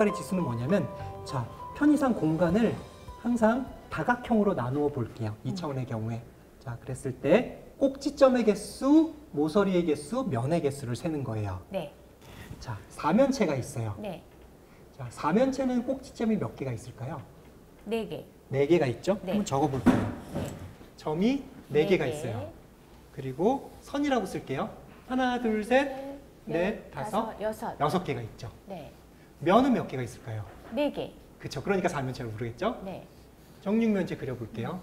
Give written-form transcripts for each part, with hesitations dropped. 역할의 지수는 뭐냐면, 자, 편의상 공간을 항상 다각형으로 나누어 볼게요. 2차원의 경우에. 자, 그랬을 때 꼭지점의 개수, 모서리의 개수, 면의 개수를 세는 거예요. 네. 자, 사면체가 있어요. 네. 자, 사면체는 꼭지점이 몇 개가 있을까요? 4개. 4개가 있죠? 네. 한번 적어볼게요. 네. 점이 4개가 있어요. 그리고 선이라고 쓸게요. 하나, 둘, 셋, 넷, 다섯, 여섯 개가 있죠. 네. 면은 몇 개가 있을까요? 4개. 그렇죠. 그러니까 사면체를 모르겠죠? 네. 정육면체 그려볼게요.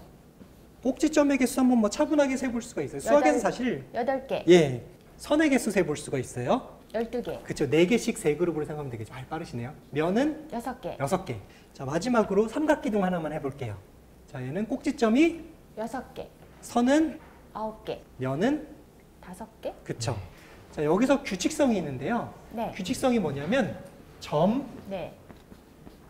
꼭지점의 개수 한번 뭐 차분하게 세볼 수가 있어요. 수학에서 사실 8개. 예. 선의 개수 세볼 수가 있어요. 12개. 그렇죠. 4개씩 세 그룹으로 생각하면 되겠죠. 아, 빠르시네요. 면은 6개. 6개. 자, 마지막으로 삼각기둥 하나만 해볼게요. 자, 얘는 꼭지점이 6개. 선은 9개. 면은 5개. 그렇죠. 자, 여기서 규칙성이 있는데요. 네. 규칙성이 뭐냐면 점, 네.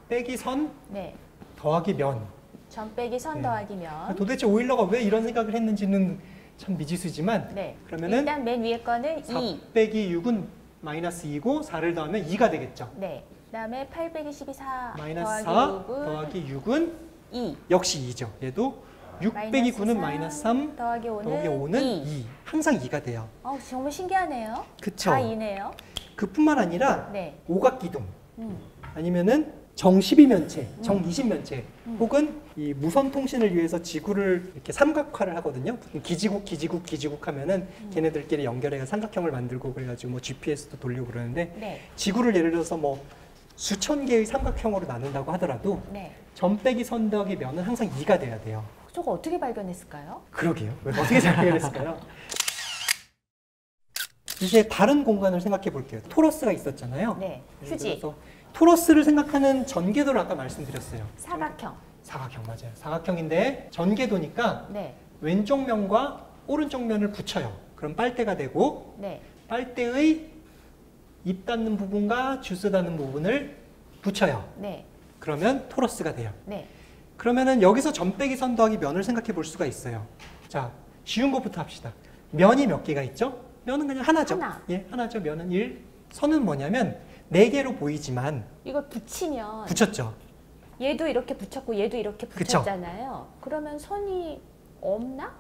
빼기 선, 네. 더하기 면. 점 빼기 선, 네. 더하기 면. 도대체 오일러가 왜 이런 생각을 했는지는 참 미지수지만, 네. 그러면은 일단 맨 위에 거는 2 빼기 6은 마이너스 2고 4를 더하면 2가 되겠죠. 네. 그다음에 8 빼기 10이 4 마이너스 4 더하기 6은 2. 역시 2죠. 얘도 6 빼기 9는 마이너스 3 더하기 5는 2. 항상 2가 돼요. 정말 신기하네요. 그쵸. 다 2네요. 그뿐만 아니라, 네. 오각기둥, 아니면은 정십이면체, 정이십면체, 혹은 이 무선통신을 위해서 지구를 이렇게 삼각화를 하거든요. 기지국 하면은 걔네들끼리 연결해서 삼각형을 만들고 그래가지고 뭐 GPS도 돌리고 그러는데, 네. 지구를 예를 들어서 뭐 수천 개의 삼각형으로 나눈다고 하더라도, 네. 점 빼기 선 더하기 면은 항상 2가 돼야 돼요. 저거 어떻게 발견했을까요? 그러게요. 어떻게 발견했을까요? 이제 다른 공간을 생각해 볼게요. 토러스가 있었잖아요. 네. 휴지. 토러스를 생각하는 전궤도를 아까 말씀드렸어요. 사각형. 사각형 맞아요. 사각형인데 전궤도니까, 네. 왼쪽 면과 오른쪽 면을 붙여요. 그럼 빨대가 되고, 네. 빨대의 입 닿는 부분과 주스 닿는 부분을 붙여요. 네. 그러면 토러스가 돼요. 네. 그러면은 여기서 점 빼기 선 더하기 면을 생각해 볼 수가 있어요. 자, 쉬운 것부터 합시다. 면이 몇 개가 있죠? 면은 그냥 하나죠. 하나. 예, 하나죠. 면은 1. 선은 뭐냐면 4개로 보이지만 이거 붙이면 붙였죠. 얘도 이렇게 붙였고 얘도 이렇게 붙였잖아요. 그쵸? 그러면 선이 없나?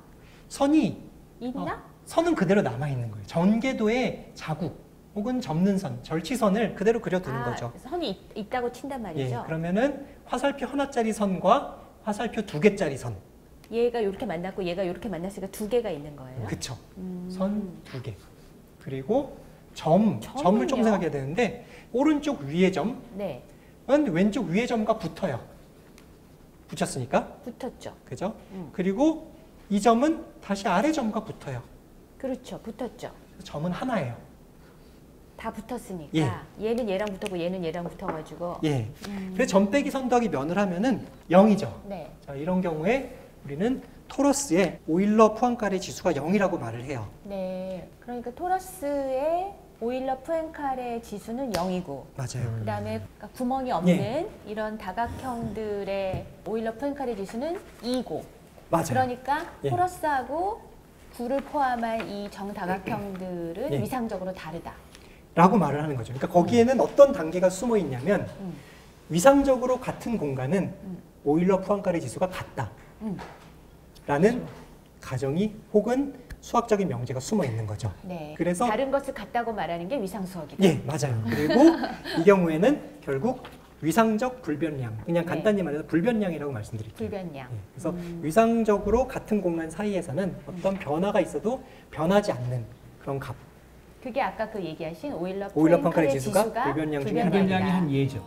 선이 있나? 선은 그대로 남아있는 거예요. 전궤도의 자국 혹은 접는 선, 절취선을 그대로 그려두는 거죠. 선이 있다고 친단 말이죠. 예, 그러면은 화살표 하나짜리 선과 화살표 2개짜리 선. 얘가 이렇게 만났고 얘가 이렇게 만났으니까 2개가 있는 거예요. 그렇죠. 선 2개. 그리고 점을 좀 생각해야 되는데 오른쪽 위에 점은, 네. 왼쪽 위에 점과 붙어요. 붙였으니까. 붙었죠. 그죠? 그리고 이 점은 다시 아래 점과 붙어요. 그렇죠. 붙었죠. 점은 하나예요. 다 붙었으니까. 예. 얘는 얘랑 붙었고 얘는 얘랑 붙어가지고. 예. 그래서 점 빼기 선 더하기 면을 하면은 0이죠. 네. 자, 이런 경우에 우리는 토러스의 오일러 포항카레 지수가 0이라고 말을 해요. 네. 그러니까 토러스의 오일러 포항카레 지수는 0이고. 맞아요. 그다음에 구멍이 없는, 예. 이런 다각형들의 오일러 포항카레 지수는 2고. 맞아요. 그러니까, 예. 토러스하고 9를 포함한 이 정다각형들은, 예. 위상적으로 다르다. 라고 말을 하는 거죠. 그러니까 거기에는 어떤 단계가 숨어 있냐면, 위상적으로 같은 공간은 오일러 포항카레 지수가 같다. 라는 가정이 혹은 수학적인 명제가 숨어 있는 거죠. 네. 그래서 다른 것을 같다고 말하는 게 위상수학이다. 예, 맞아요. 그리고 이 경우에는 결국 위상적 불변량, 그냥 간단히, 네. 말해서 불변량이라고 말씀드릴게요. 불변량. 예, 그래서 위상적으로 같은 공간 사이에서는 어떤 변화가 있어도 변하지 않는 그런 값. 그게 아까 그 얘기하신 오일러 포항카레 지수가 불변량 중에 하나입니다. 불변량이 한 예죠.